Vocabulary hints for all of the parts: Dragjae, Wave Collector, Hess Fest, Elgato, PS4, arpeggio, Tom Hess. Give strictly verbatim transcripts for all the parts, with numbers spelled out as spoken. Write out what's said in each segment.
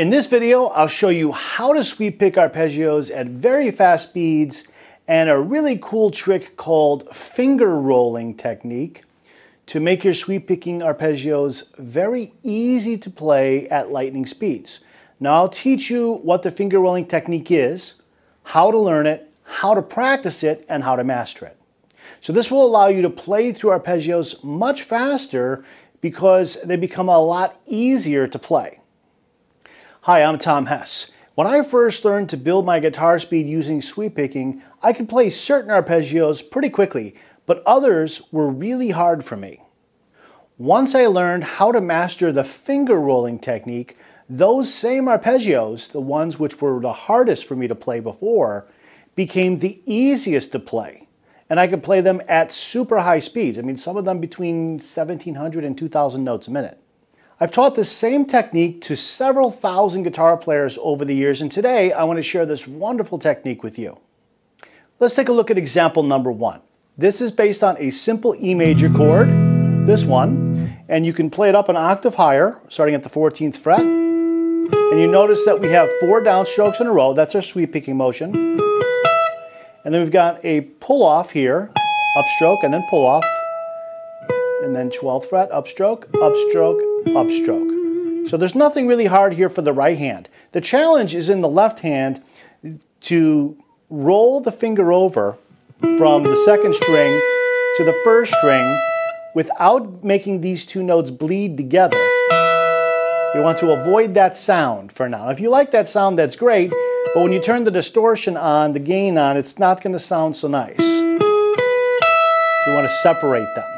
In this video, I'll show you how to sweep pick arpeggios at very fast speeds and a really cool trick called finger rolling technique to make your sweep picking arpeggios very easy to play at lightning speeds. Now I'll teach you what the finger rolling technique is, how to learn it, how to practice it, and how to master it. So this will allow you to play through arpeggios much faster because they become a lot easier to play. Hi, I'm Tom Hess. When I first learned to build my guitar speed using sweep picking, I could play certain arpeggios pretty quickly, but others were really hard for me. Once I learned how to master the finger rolling technique, those same arpeggios, the ones which were the hardest for me to play before, became the easiest to play. And I could play them at super high speeds. I mean, some of them between seventeen hundred and two thousand notes a minute. I've taught this same technique to several thousand guitar players over the years, and today I want to share this wonderful technique with you. Let's take a look at example number one. This is based on a simple E major chord, this one, and you can play it up an octave higher, starting at the fourteenth fret. And you notice that we have four downstrokes in a row. That's our sweep picking motion. And then we've got a pull-off here, upstroke and then pull-off, and then twelfth fret, upstroke, upstroke, upstroke. So there's nothing really hard here for the right hand. The challenge is in the left hand to roll the finger over from the second string to the first string without making these two notes bleed together. You want to avoid that sound for now. If you like that sound, that's great. But when you turn the distortion on, the gain on, it's not going to sound so nice. So you want to separate them.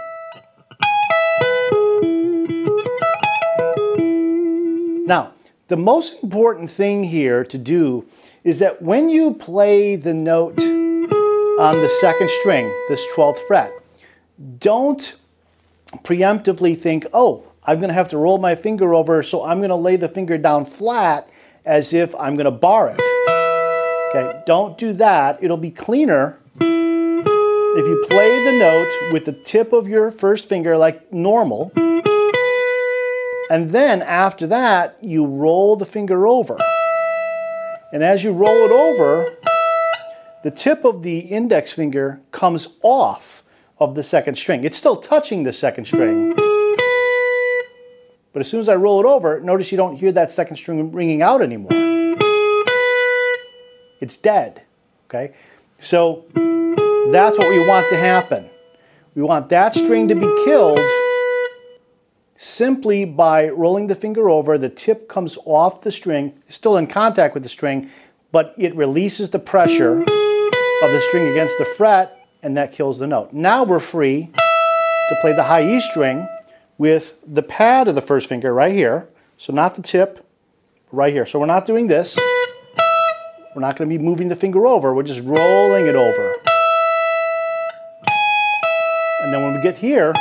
Now, the most important thing here to do is that when you play the note on the second string, this twelfth fret, don't preemptively think, oh, I'm going to have to roll my finger over, so I'm going to lay the finger down flat as if I'm going to bar it. Okay, don't do that. It'll be cleaner if you play the note with the tip of your first finger like normal, and then after that you roll the finger over. And as you roll it over, the tip of the index finger comes off of the second string. It's still touching the second string, but as soon as I roll it over, notice you don't hear that second string ringing out anymore. It's dead, okay? So that's what we want to happen. We want that string to be killed simply by rolling the finger over. The tip comes off the string, still in contact with the string, but it releases the pressure of the string against the fret, and that kills the note. Now we're free to play the high E string with the pad of the first finger right here, so not the tip, right here. So we're not doing this. We're not going to be moving the finger over, we're just rolling it over. And then when we get here,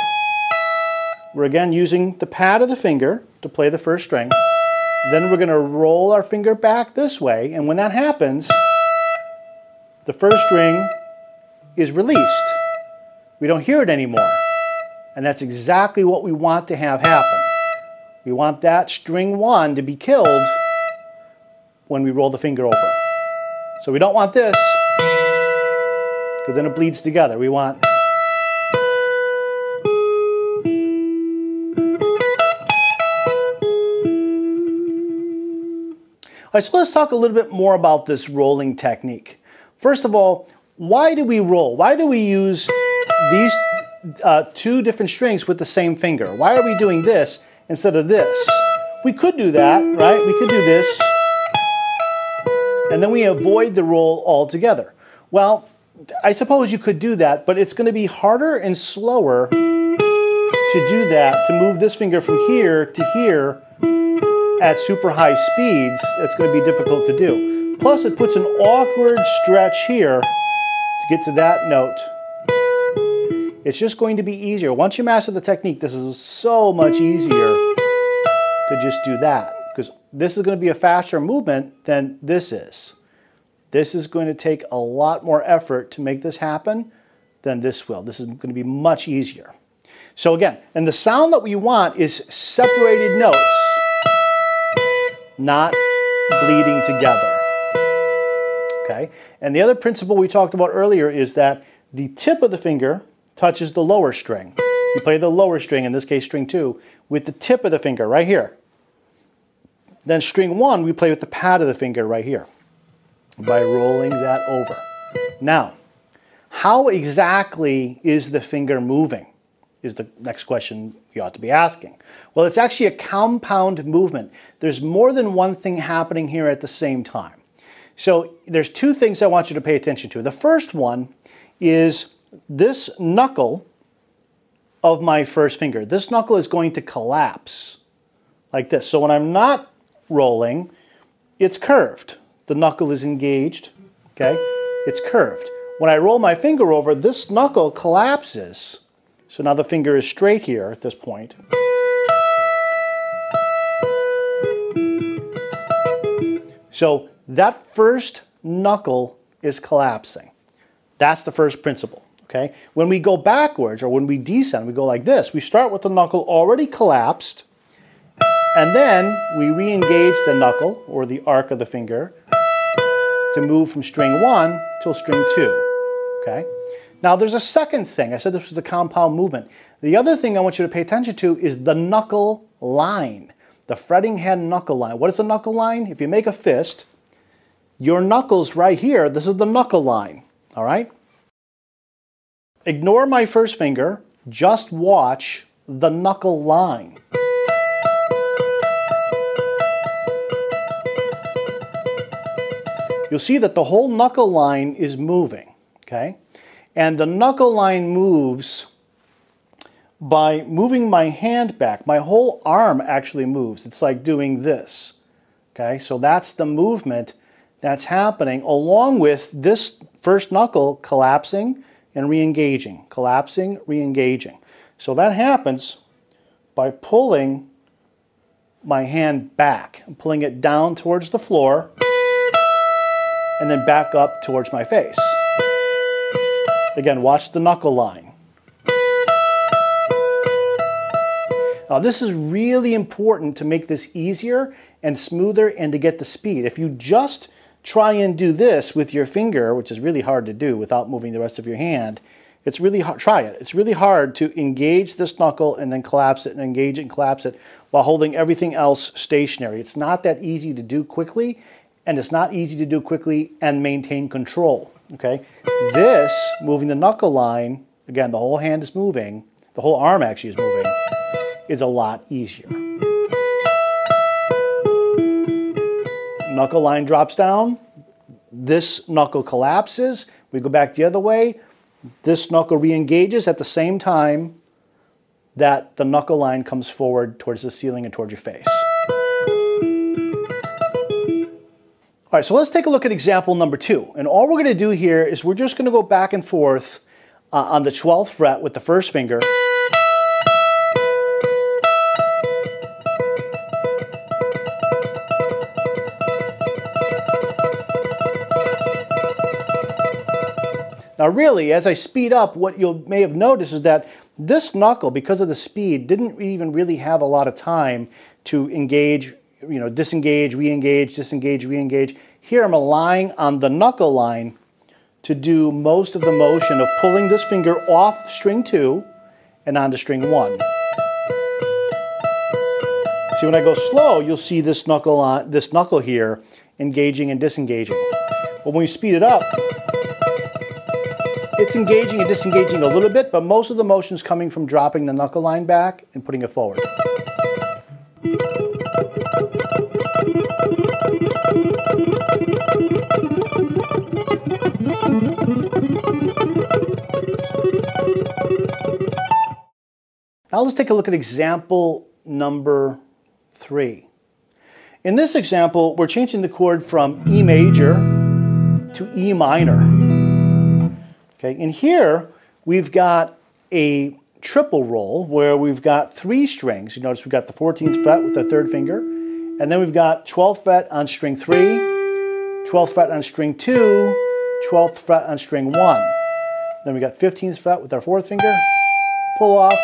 we're again using the pad of the finger to play the first string. Then we're going to roll our finger back this way, and when that happens, the first string is released. We don't hear it anymore. And that's exactly what we want to have happen. We want that string one to be killed when we roll the finger over. So we don't want this, because then it bleeds together. We want... All right, so let's talk a little bit more about this rolling technique. First of all, why do we roll? Why do we use these Uh, two different strings with the same finger? Why are we doing this instead of this? We could do that, right? We could do this, and then we avoid the roll altogether. Well, I suppose you could do that, but it's going to be harder and slower to do that, to move this finger from here to here at super high speeds. That's going to be difficult to do. Plus, it puts an awkward stretch here to get to that note. It's just going to be easier. Once you master the technique, this is so much easier to just do that, because this is going to be a faster movement than this is. This is going to take a lot more effort to make this happen than this will. This is going to be much easier. So again, and the sound that we want is separated notes, not bleeding together. Okay? And the other principle we talked about earlier is that the tip of the finger touches the lower string. You play the lower string, in this case string two, with the tip of the finger right here. Then string one we play with the pad of the finger right here by rolling that over. Now, how exactly is the finger moving is the next question we ought to be asking. Well, it's actually a compound movement. There's more than one thing happening here at the same time. So there's two things I want you to pay attention to. The first one is this knuckle of my first finger. This knuckle is going to collapse like this. So when I'm not rolling, it's curved. The knuckle is engaged, okay? It's curved. When I roll my finger over, this knuckle collapses. So now the finger is straight here at this point. So that first knuckle is collapsing. That's the first principle, okay? When we go backwards, or when we descend, we go like this. We start with the knuckle already collapsed, and then we re-engage the knuckle, or the arc of the finger, to move from string one till string two, okay? Now there's a second thing. I said this was a compound movement. The other thing I want you to pay attention to is the knuckle line, the fretting head knuckle line. What is a knuckle line? If you make a fist, your knuckles right here, this is the knuckle line. All right? Ignore my first finger, just watch the knuckle line. You'll see that the whole knuckle line is moving, okay? And the knuckle line moves by moving my hand back. My whole arm actually moves. It's like doing this, okay? So that's the movement that's happening along with this first knuckle collapsing and re-engaging, collapsing, re-engaging. So that happens by pulling my hand back, I'm pulling it down towards the floor and then back up towards my face. Again, watch the knuckle line. Now this is really important to make this easier and smoother and to get the speed. If you just try and do this with your finger, which is really hard to do without moving the rest of your hand, it's really hard, try it. It's really hard to engage this knuckle and then collapse it and engage it and collapse it while holding everything else stationary. It's not that easy to do quickly, and it's not easy to do quickly and maintain control. Okay, this, moving the knuckle line, again, the whole hand is moving, the whole arm actually is moving, is a lot easier. Knuckle line drops down, this knuckle collapses, we go back the other way, this knuckle re-engages at the same time that the knuckle line comes forward towards the ceiling and towards your face. All right, so let's take a look at example number two. And all we're gonna do here is we're just gonna go back and forth uh, on the twelfth fret with the first finger. Now really, as I speed up, what you may have noticed is that this knuckle, because of the speed, didn't even really have a lot of time to engage, you know, disengage, re-engage, disengage, re-engage. Here I'm relying on the knuckle line to do most of the motion of pulling this finger off string two and onto string one. See, when I go slow, you'll see this knuckle, on, this knuckle here engaging and disengaging. But when you speed it up, it's engaging and disengaging a little bit, but most of the motion is coming from dropping the knuckle line back and putting it forward. Now let's take a look at example number three. In this example, we're changing the chord from E major to E minor. Okay, and here we've got a triple roll where we've got three strings. You notice we've got the fourteenth fret with our third finger, and then we've got twelfth fret on string three, twelfth fret on string two, twelfth fret on string one. Then we got fifteenth fret with our fourth finger, pull off,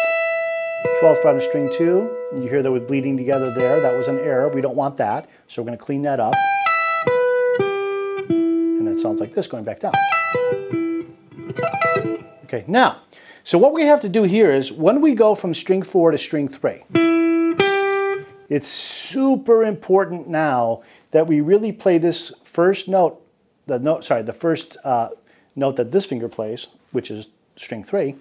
twelfth fret on string two, you hear that we're bleeding together there. That was an error. We don't want that, so we're going to clean that up. it sounds like this going back down. Okay, now, so what we have to do here is when we go from string four to string three, it's super important now that we really play this first note, the note, sorry, the first uh, note that this finger plays, which is string three,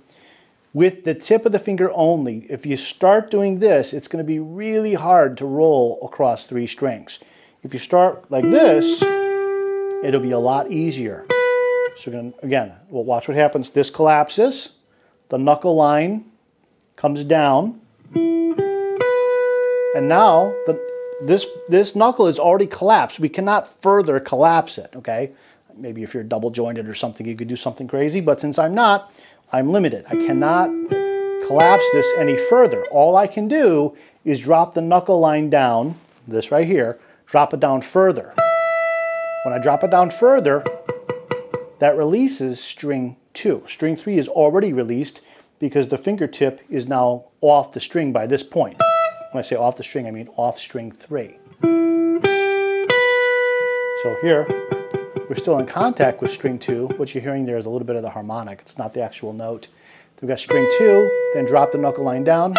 with the tip of the finger only. If you start doing this, it's going to be really hard to roll across three strings. If you start like this, it'll be a lot easier. So again, again, we'll watch what happens. This collapses, the knuckle line comes down, and now the, this, this knuckle is already collapsed. We cannot further collapse it, okay? Maybe if you're double jointed or something, you could do something crazy, but since I'm not, I'm limited. I cannot collapse this any further. All I can do is drop the knuckle line down, this right here, drop it down further. When I drop it down further, that releases string two. String three is already released because the fingertip is now off the string by this point. When I say off the string, I mean off string three. So here, we're still in contact with string two. What you're hearing there is a little bit of the harmonic. It's not the actual note. We've got string two, then drop the knuckle line down.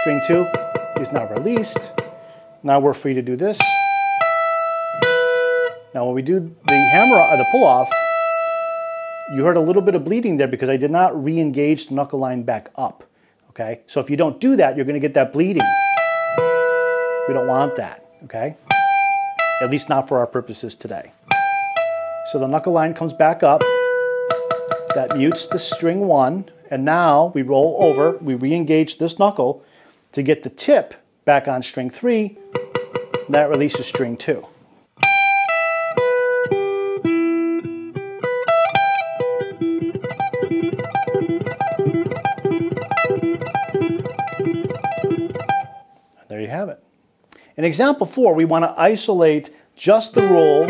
String two is now released. Now we're free to do this. Now when we do the hammer or the pull off, you heard a little bit of bleeding there because I did not re-engage the knuckle line back up, okay? So if you don't do that, you're gonna get that bleeding. We don't want that, okay? At least not for our purposes today. So the knuckle line comes back up, that mutes the string one, and now we roll over, we re-engage this knuckle to get the tip back on string three, and that releases string two. Have it. In example four, we want to isolate just the roll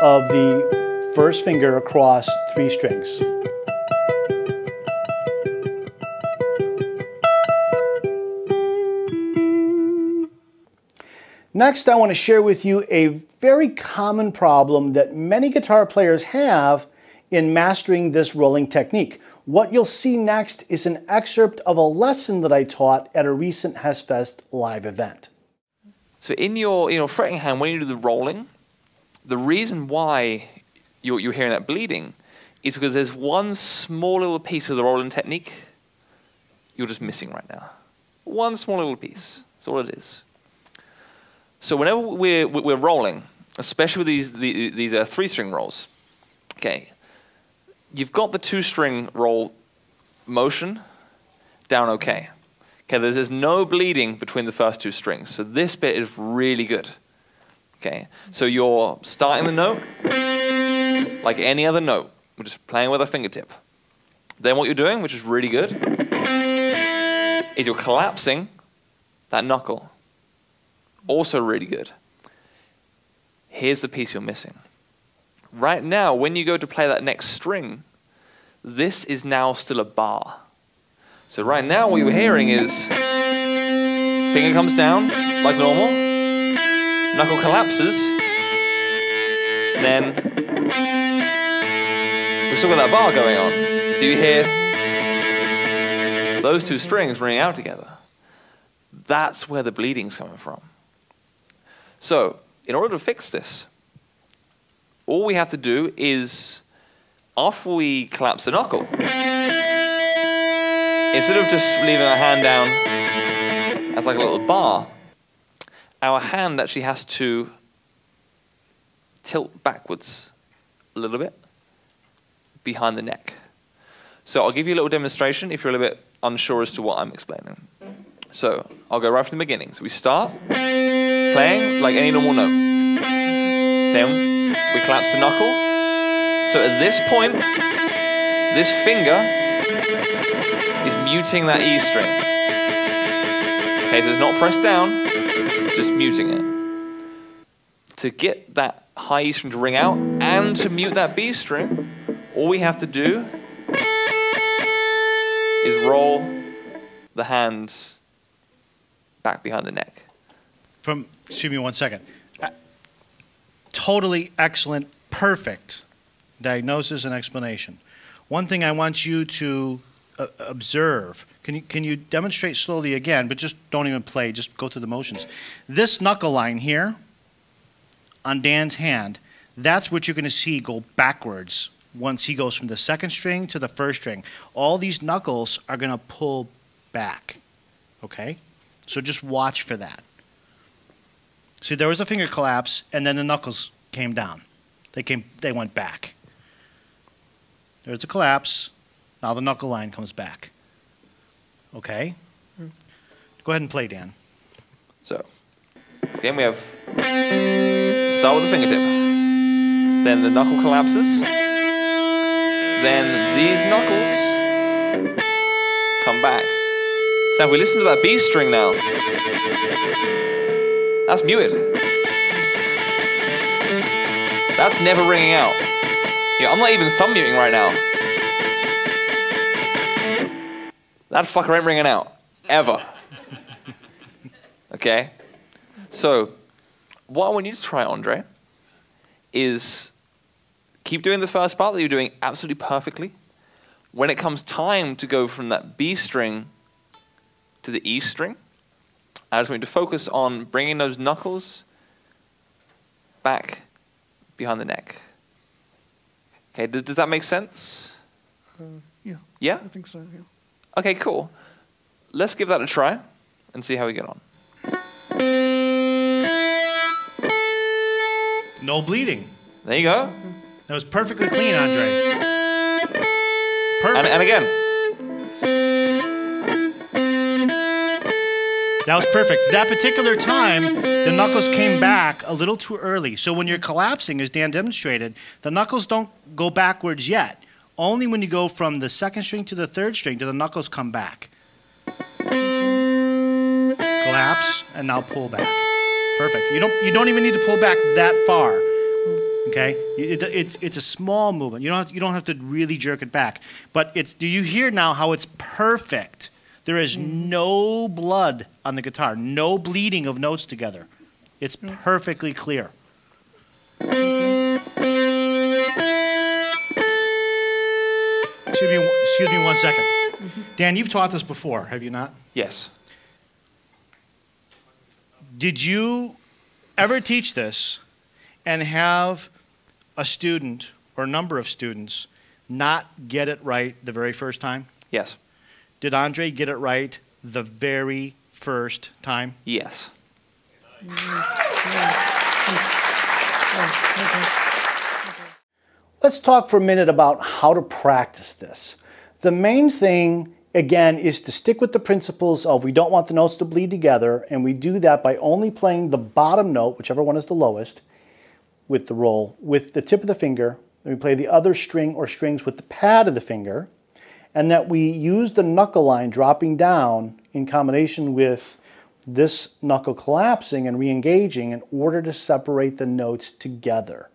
of the first finger across three strings. Next, I want to share with you a very common problem that many guitar players have in mastering this rolling technique. What you'll see next is an excerpt of a lesson that I taught at a recent Hess Fest live event. So in your, in your fretting hand, when you do the rolling, the reason why you're, you're hearing that bleeding is because there's one small little piece of the rolling technique you're just missing right now. One small little piece. That's all it is. So whenever we're, we're rolling, especially with these, these, these uh, three-string rolls, okay, you've got the two-string roll motion down okay. Okay, there's, there's no bleeding between the first two strings, so this bit is really good. Okay, so you're starting the note like any other note, we're just playing with our fingertip. Then what you're doing, which is really good, is you're collapsing that knuckle. Also really good. Here's the piece you're missing. Right now, when you go to play that next string, this is now still a bar. So right now, what you're hearing is finger comes down like normal, knuckle collapses, then we've still got that bar going on. So you hear those two strings ringing out together. That's where the bleeding's coming from. So in order to fix this, all we have to do is, after we collapse the knuckle, instead of just leaving our hand down as like a little bar, our hand actually has to tilt backwards a little bit behind the neck. So I'll give you a little demonstration if you're a little bit unsure as to what I'm explaining. So I'll go right from the beginning. So we start playing like any normal note. Then we collapse the knuckle. So at this point, this finger is muting that E string. Okay, so it's not pressed down, it's just muting it. To get that high E string to ring out and to mute that B string, all we have to do is roll the hand back behind the neck. From, excuse me one second. Totally excellent, perfect diagnosis and explanation. One thing I want you to uh, observe, can you, can you demonstrate slowly again, but just don't even play, just go through the motions. This knuckle line here on Dan's hand, that's what you're going to see go backwards once he goes from the second string to the first string. All these knuckles are going to pull back, okay? So just watch for that. See, there was a finger collapse, and then the knuckles came down. They came, they went back. There's a collapse. Now the knuckle line comes back. Okay? Go ahead and play, Dan. So, again, we have start with the fingertip. Then the knuckle collapses. Then these knuckles come back. So if we listen to that B string now, that's muted. That's never ringing out. Yeah, I'm not even thumb muting right now. That fucker ain't ringing out. Ever. Okay? So, what I want you to try, Andre, is keep doing the first part that you're doing absolutely perfectly. When it comes time to go from that B string to the E string, I just want you to focus on bringing those knuckles back behind the neck. Okay, does, does that make sense? Uh, yeah. Yeah? I think so, yeah. Okay, cool. Let's give that a try and see how we get on. No bleeding. There you go. That was perfectly clean, Andre. Perfect. And, and again. That was perfect. That particular time, the knuckles came back a little too early. So when you're collapsing, as Dan demonstrated, the knuckles don't go backwards yet. Only when you go from the second string to the third string do the knuckles come back. Collapse, and now pull back. Perfect. You don't, you don't even need to pull back that far. Okay? It, it, it's, it's a small movement. You don't, have to, you don't have to really jerk it back. But it's, do you hear now how it's perfect? There is no blood on the guitar, no bleeding of notes together. It's perfectly clear. Excuse me, excuse me one second. Dan, you've taught this before, have you not? Yes. Did you ever teach this and have a student or a number of students not get it right the very first time? Yes. Did Andre get it right the very first time? Yes. Let's talk for a minute about how to practice this. The main thing, again, is to stick with the principles of we don't want the notes to bleed together, and we do that by only playing the bottom note, whichever one is the lowest, with the roll, with the tip of the finger, and we play the other string or strings with the pad of the finger, and that we use the knuckle line dropping down in combination with this knuckle collapsing and re-engaging in order to separate the notes together.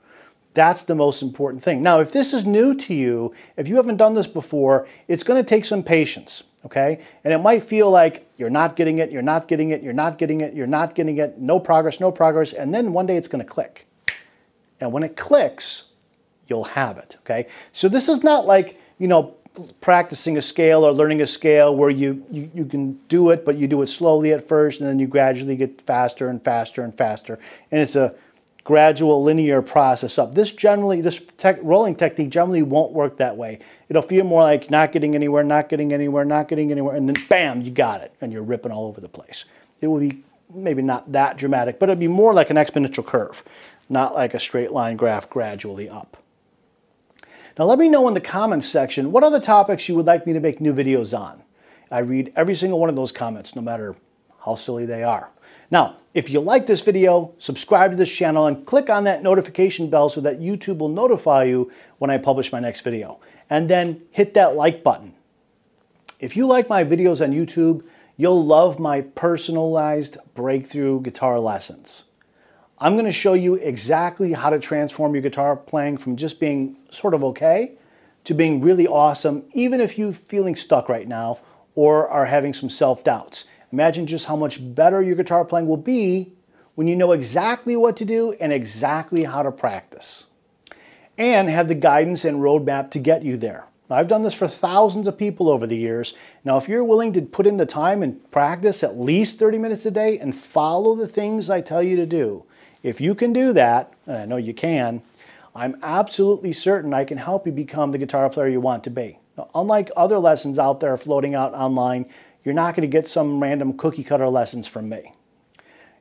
That's the most important thing. Now, if this is new to you, if you haven't done this before, it's going to take some patience, okay? And it might feel like you're not getting it, you're not getting it, you're not getting it, you're not getting it, no progress, no progress, and then one day it's going to click. And when it clicks, you'll have it, okay? So this is not like, you know, practicing a scale or learning a scale where you, you, you can do it, but you do it slowly at first and then you gradually get faster and faster and faster. And it's a gradual linear process up. This generally, this tech, rolling technique generally won't work that way. It'll feel more like not getting anywhere, not getting anywhere, not getting anywhere, and then bam, you got it and you're ripping all over the place. It will be maybe not that dramatic, but it'd be more like an exponential curve, not like a straight line graph gradually up. Now let me know in the comments section what other topics you would like me to make new videos on. I read every single one of those comments, no matter how silly they are. Now, if you like this video, subscribe to this channel and click on that notification bell so that YouTube will notify you when I publish my next video. And then hit that like button. If you like my videos on YouTube, you'll love my personalized breakthrough guitar lessons. I'm going to show you exactly how to transform your guitar playing from just being sort of okay to being really awesome, even if you're feeling stuck right now or are having some self-doubts. Imagine just how much better your guitar playing will be when you know exactly what to do and exactly how to practice, and have the guidance and roadmap to get you there. Now, I've done this for thousands of people over the years. Now, if you're willing to put in the time and practice at least thirty minutes a day and follow the things I tell you to do, if you can do that, and I know you can, I'm absolutely certain I can help you become the guitar player you want to be. Now, unlike other lessons out there floating out online, you're not going to get some random cookie cutter lessons from me.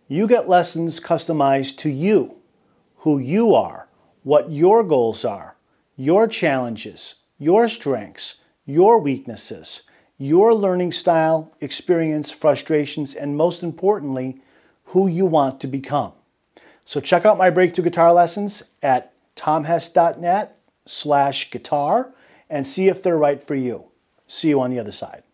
You get lessons customized to you, who you are, what your goals are, your challenges, your strengths, your weaknesses, your learning style, experience, frustrations, and most importantly, who you want to become. So check out my breakthrough guitar lessons at tom hess dot net slash guitar and see if they're right for you. See you on the other side.